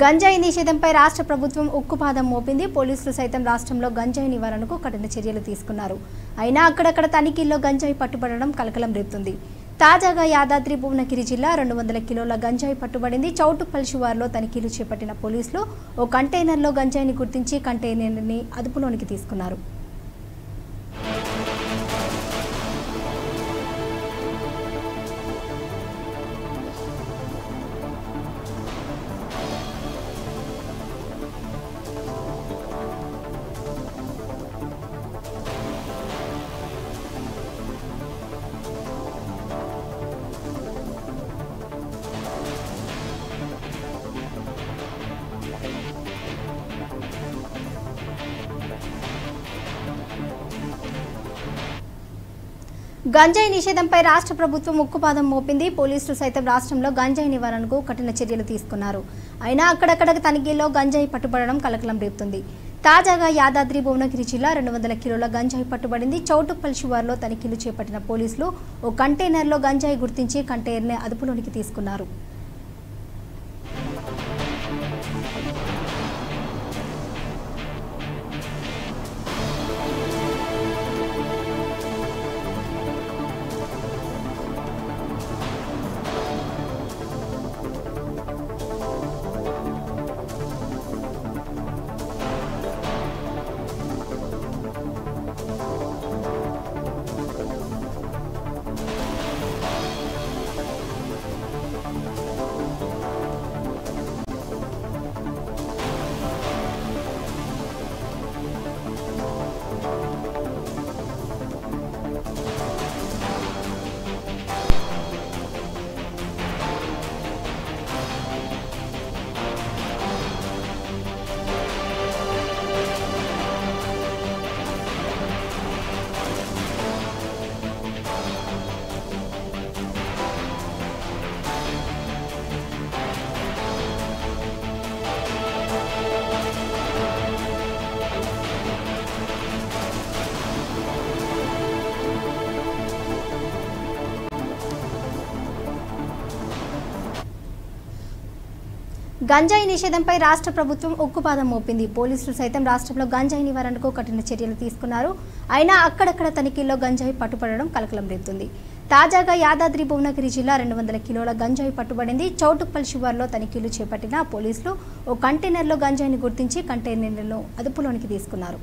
గంజాయి నిషేధంపై రాష్ట్ర ప్రభుత్వం ఉక్కుపాదం మోపింది. పోలీసులు సైతం రాష్ట్రంలో గంజాయి నివారణకు కఠిన చర్యలు తీసుకున్నారు. అయినా అక్కడక్కడ తనిఖీల్లో గంజాయి పట్టుబడడం కలకలం రేపుతుంది. తాజాగా యాదాద్రి భువనగిరి జిల్లా 200 కిలోల గంజాయి పట్టుబడింది. చౌటుప్పల్ శివార్లో తనిఖీలు చేపట్టిన పోలీసులు ఓ కంటైనర్లో గంజాయిని గుర్తించి కంటైనర్ని అదుపులోనికి తీసుకున్నారు. గంజాయి నిషేధంపై రాష్ట్ర ప్రభుత్వం ఉక్కుపాదం మోపింది. పోలీసులు సైతం రాష్ట్రంలో గంజాయి నివారణకు కఠిన చర్యలు తీసుకున్నారు. అయినా అక్కడక్కడ తనిఖీల్లో గంజాయి పట్టుబడడం కలకలం రేపుతుంది. తాజాగా యాదాద్రి భువనగిరి జిల్లా 200 కిలోల గంజాయి పట్టుబడింది. చౌటుప్పల్ శివార్లో తనిఖీలు చేపట్టిన పోలీసులు ఓ కంటైనర్లో గంజాయి గుర్తించి కంటైనర్ని అదుపులోనికి తీసుకున్నారు. గంజాయి నిషేధంపై రాష్ట్ర ప్రభుత్వం ఉక్కుపాదం మోపింది. పోలీసులు సైతం రాష్ట్రంలో గంజాయి నివారణకు కఠిన చర్యలు తీసుకున్నారు. అయినా అక్కడక్కడ తనిఖీల్లో గంజాయి పట్టుబడడం కలకలం రేపుతుంది. తాజాగా యాదాద్రి భువనగిరి జిల్లా 200 కిలోల గంజాయి పట్టుబడింది. చౌటుప్పల్ శివార్లో తనిఖీలు చేపట్టిన పోలీసులు ఓ కంటైనర్లో గంజాయిని గుర్తించి కంటైనర్ను అదుపులోనికి తీసుకున్నారు.